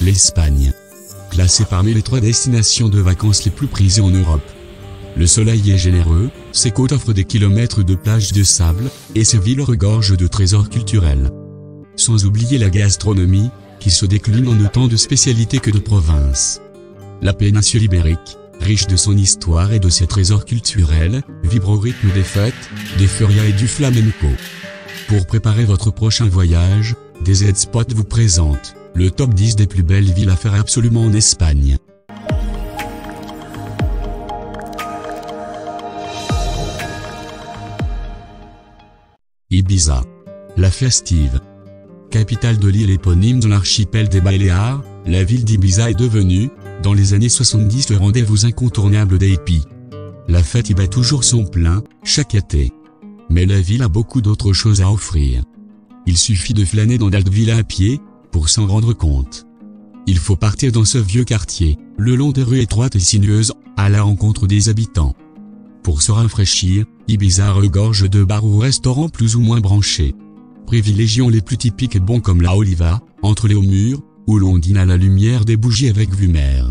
L'Espagne. Classée parmi les 3 destinations de vacances les plus prisées en Europe. Le soleil est généreux, ses côtes offrent des kilomètres de plages de sable, et ses villes regorgent de trésors culturels. Sans oublier la gastronomie, qui se décline en autant de spécialités que de provinces. La péninsule ibérique, riche de son histoire et de ses trésors culturels, vibre au rythme des fêtes, des ferias et du flamenco. Pour préparer votre prochain voyage, DZSPOT vous présente le top 10 des plus belles villes à faire absolument en Espagne. Ibiza. La festive. Capitale de l'île éponyme de l'archipel des Baleares, la ville d'Ibiza est devenue, dans les années 70, le rendez-vous incontournable des hippies. La fête y bat toujours son plein, chaque été. Mais la ville a beaucoup d'autres choses à offrir. Il suffit de flâner dans Aldvilla à pied, pour s'en rendre compte. Il faut partir dans ce vieux quartier, le long des rues étroites et sinueuses, à la rencontre des habitants. Pour se rafraîchir, Ibiza regorge de bars ou restaurants plus ou moins branchés. Privilégions les plus typiques et bons comme la Oliva, entre les hauts murs, où l'on dîne à la lumière des bougies avec vue mer.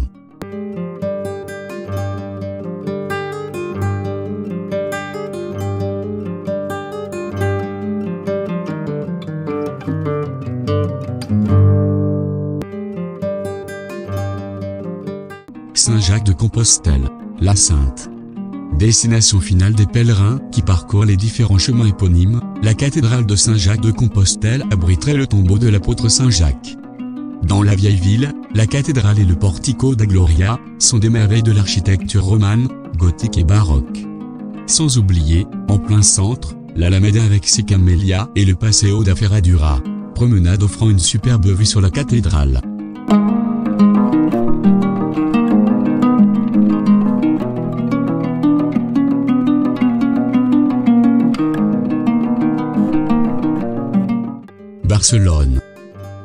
Saint-Jacques-de-Compostelle, la Sainte. Destination finale des pèlerins qui parcourent les différents chemins éponymes, la cathédrale de Saint-Jacques-de-Compostelle abriterait le tombeau de l'apôtre Saint-Jacques. Dans la vieille ville, la cathédrale et le portico da Gloria sont des merveilles de l'architecture romane, gothique et baroque. Sans oublier, en plein centre, l'Alameda avec ses camélias et le Paseo da Ferradura, promenade offrant une superbe vue sur la cathédrale. Barcelone.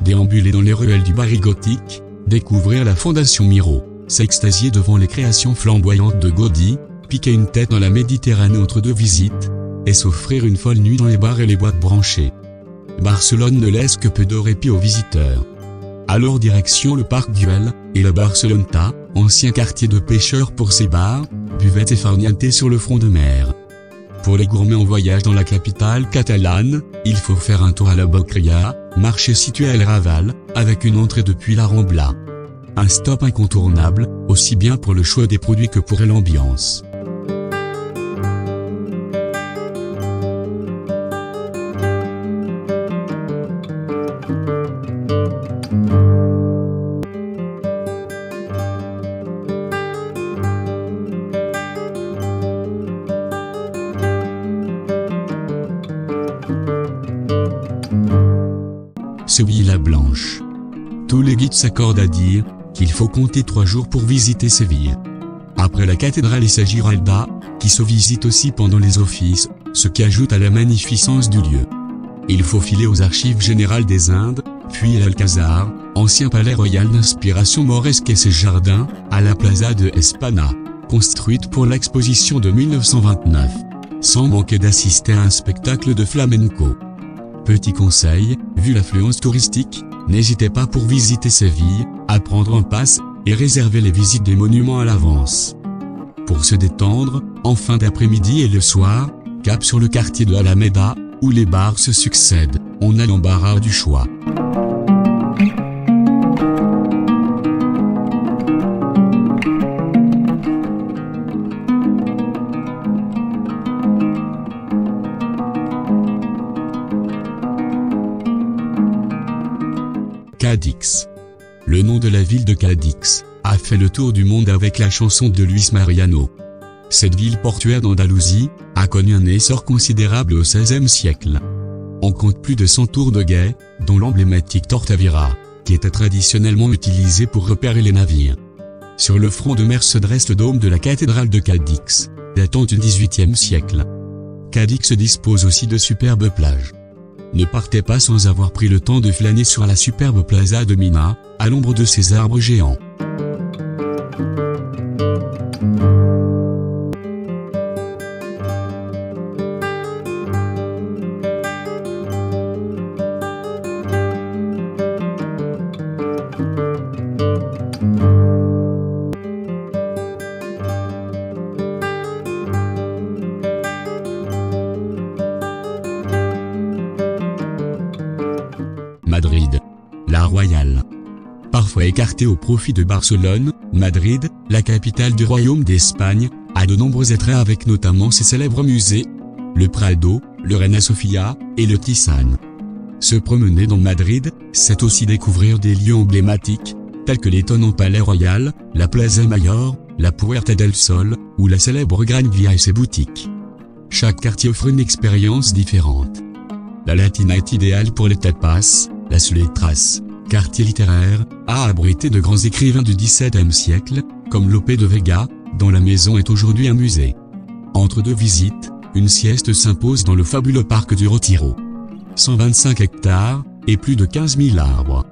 Déambuler dans les ruelles du barri gothique, découvrir la fondation Miro, s'extasier devant les créations flamboyantes de Gaudi, piquer une tête dans la Méditerranée entre deux visites, et s'offrir une folle nuit dans les bars et les boîtes branchées. Barcelone ne laisse que peu de répit aux visiteurs. Alors direction le parc Güell, et la Barceloneta, ancien quartier de pêcheurs pour ses bars, buvettes et farniente sur le front de mer. Pour les gourmets en voyage dans la capitale catalane, il faut faire un tour à la Boqueria, marché situé à El Raval, avec une entrée depuis la Rambla. Un stop incontournable, aussi bien pour le choix des produits que pour l'ambiance. Séville la Blanche. Tous les guides s'accordent à dire qu'il faut compter 3 jours pour visiter Séville. Après la cathédrale et sa Giralda, qui se visite aussi pendant les offices, ce qui ajoute à la magnificence du lieu. Il faut filer aux archives générales des Indes, puis à l'Alcazar, ancien palais royal d'inspiration mauresque et ses jardins, à la Plaza de España, construite pour l'exposition de 1929, sans manquer d'assister à un spectacle de flamenco. Petit conseil, vu l'affluence touristique, n'hésitez pas pour visiter Séville, à prendre un pass, et réserver les visites des monuments à l'avance. Pour se détendre, en fin d'après-midi et le soir, cap sur le quartier de Alameda, où les bars se succèdent, on a l'embarras du choix. Cadix. Le nom de la ville de Cadix a fait le tour du monde avec la chanson de Luis Mariano. Cette ville portuaire d'Andalousie a connu un essor considérable au XVIe siècle. On compte plus de 100 tours de guet, dont l'emblématique Tortavira, qui était traditionnellement utilisée pour repérer les navires. Sur le front de mer se dresse le dôme de la cathédrale de Cadix, datant du XVIIIe siècle. Cadix dispose aussi de superbes plages. Ne partez pas sans avoir pris le temps de flâner sur la superbe plaza de Mina, à l'ombre de ses arbres géants. Madrid, la royale. Parfois écartée au profit de Barcelone, Madrid, la capitale du royaume d'Espagne, a de nombreux attraits avec notamment ses célèbres musées, le Prado, le Reina Sofia, et le Thyssen. Se promener dans Madrid, c'est aussi découvrir des lieux emblématiques, tels que l'étonnant palais royal, la Plaza Mayor, la Puerta del Sol, ou la célèbre Gran Via et ses boutiques. Chaque quartier offre une expérience différente. La Latina est idéale pour les tapas, la Soletrace, quartier littéraire, a abrité de grands écrivains du XVIIe siècle, comme Lope de Vega, dont la maison est aujourd'hui un musée. Entre deux visites, une sieste s'impose dans le fabuleux parc du Retiro. 125 hectares, et plus de 15 000 arbres.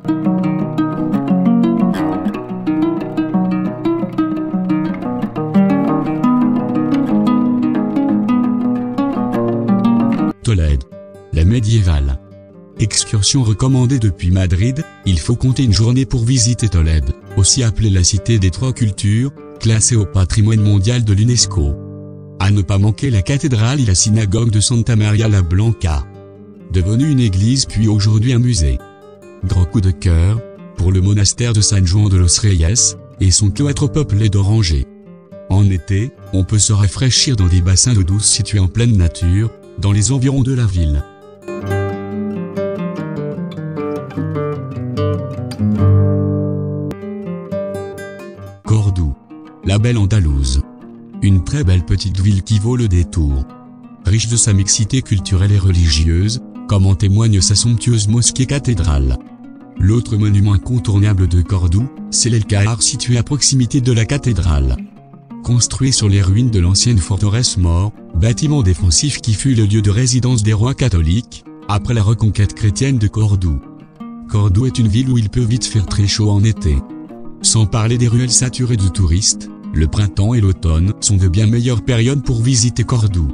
Tolède, la médiévale. Excursion recommandée depuis Madrid, il faut compter une journée pour visiter Tolède, aussi appelée la cité des trois cultures, classée au patrimoine mondial de l'UNESCO. À ne pas manquer la cathédrale et la synagogue de Santa Maria la Blanca. Devenue une église puis aujourd'hui un musée. Gros coup de cœur, pour le monastère de San Juan de los Reyes, et son cloître peuplé d'orangers. En été, on peut se rafraîchir dans des bassins d'eau douce situés en pleine nature, dans les environs de la ville. Cordoue, la belle Andalouse. Une très belle petite ville qui vaut le détour. Riche de sa mixité culturelle et religieuse, comme en témoigne sa somptueuse mosquée-cathédrale. L'autre monument incontournable de Cordoue, c'est l'Elkar situé à proximité de la cathédrale. Construit sur les ruines de l'ancienne forteresse Mort, bâtiment défensif qui fut le lieu de résidence des rois catholiques, après la reconquête chrétienne de Cordoue. Cordoue est une ville où il peut vite faire très chaud en été. Sans parler des ruelles saturées de touristes, le printemps et l'automne sont de bien meilleures périodes pour visiter Cordoue.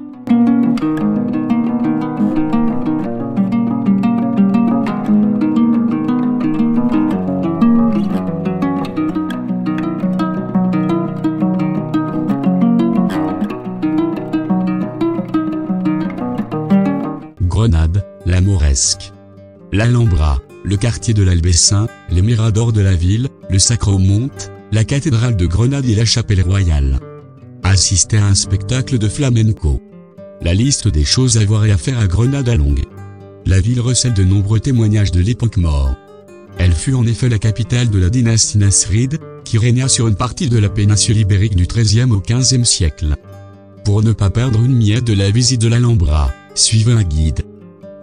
Grenade, la Mauresque. L'Alhambra, le quartier de l'Albessin, les miradors de la ville, le Sacro-Monte, la cathédrale de Grenade et la chapelle royale. Assister à un spectacle de flamenco. La liste des choses à voir et à faire à Grenade est longue. La ville recèle de nombreux témoignages de l'époque Mort. Elle fut en effet la capitale de la dynastie nasride, qui régna sur une partie de la péninsule ibérique du XIIIe au XVe siècle. Pour ne pas perdre une miette de la visite de l'Alhambra, suivez un guide.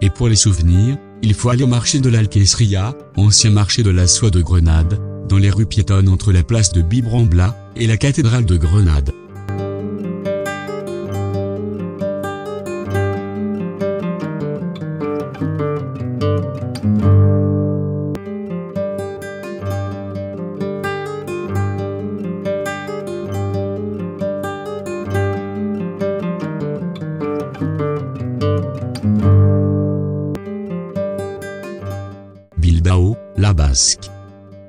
Et pour les souvenirs, il faut aller au marché de l'Alquería, ancien marché de la soie de Grenade, dans les rues piétonnes entre la place de Rambla et la cathédrale de Grenade. Bilbao, la Basque.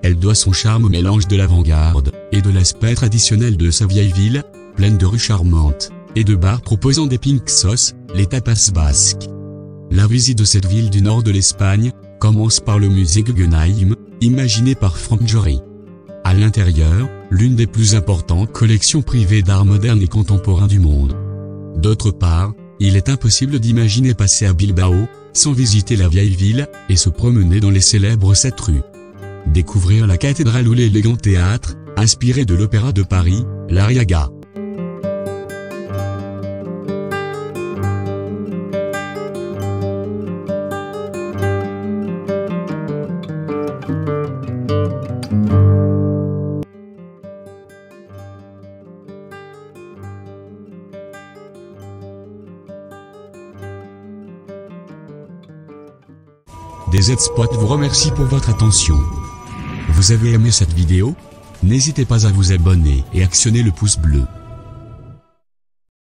Elle doit son charme au mélange de l'avant-garde, et de l'aspect traditionnel de sa vieille ville, pleine de rues charmantes, et de bars proposant des pink sauce, les tapas basques. La visite de cette ville du nord de l'Espagne commence par le musée Guggenheim, imaginé par Frank Gehry. À l'intérieur, l'une des plus importantes collections privées d'art moderne et contemporain du monde. D'autre part, il est impossible d'imaginer passer à Bilbao, sans visiter la vieille ville, et se promener dans les célèbres 7 rues. Découvrir la cathédrale ou l'élégant théâtre, inspiré de l'opéra de Paris, l'Ariaga. DZSPOT vous remercie pour votre attention. Vous avez aimé cette vidéo? N'hésitez pas à vous abonner et actionner le pouce bleu.